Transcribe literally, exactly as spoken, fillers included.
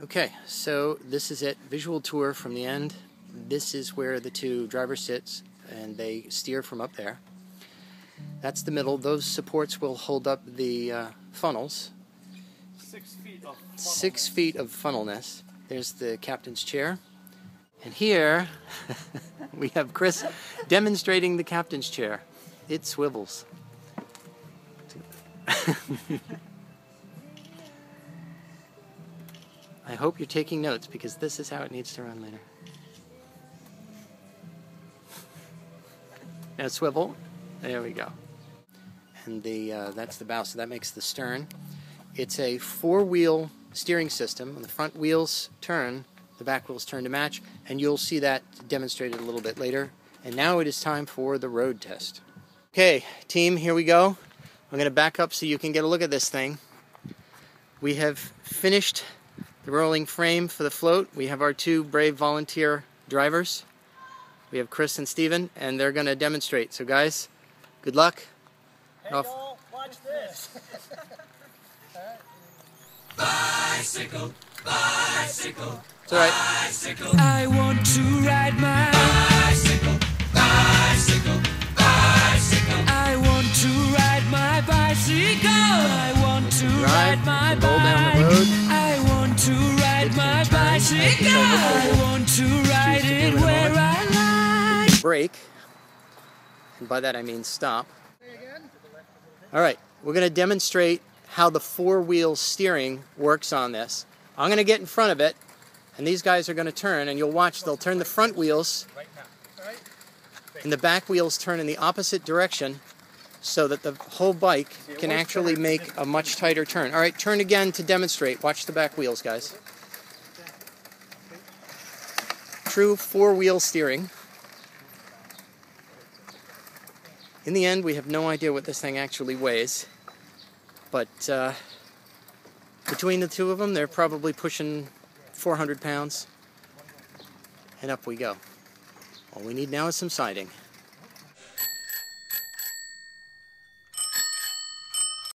Okay, so this is it. Visual tour from the end. This is where the two drivers sit, and they steer from up there. That's the middle. Those supports will hold up the uh, funnels. Six feet of funnelness. Six feet of funnelness. There's the captain's chair. And here we have Chris demonstrating the captain's chair. It swivels. I hope you're taking notes, because this is how it needs to run later. Now swivel. There we go. And the uh, that's the bow, so that makes the stern. It's a four-wheel steering system. When the front wheels turn, the back wheels turn to match, and you'll see that demonstrated a little bit later. And now it is time for the road test. Okay, team, here we go. I'm going to back up so you can get a look at this thing. We have finished the rolling frame for the float. We have our two brave volunteer drivers. We have Chris and Steven, and they're going to demonstrate. So guys, good luck. Hey y'all, watch this. Bicycle, bicycle, it's all right. Bicycle. I want to ride my bicycle, bicycle, bicycle. I want to ride my bicycle. I want to ride my bike. To ride my bicycle, I want to ride it where I like. Brake, and by that I mean stop. All right, we're going to demonstrate how the four-wheel steering works on this. I'm going to get in front of it, and these guys are going to turn, and you'll watch. They'll turn the front wheels, and the back wheels turn in the opposite direction, so that the whole bike can actually make a much tighter turn. All right, turn again to demonstrate. Watch the back wheels, guys. True four-wheel steering. In the end, we have no idea what this thing actually weighs, but uh, between the two of them, they're probably pushing four hundred pounds, and up we go. All we need now is some siding.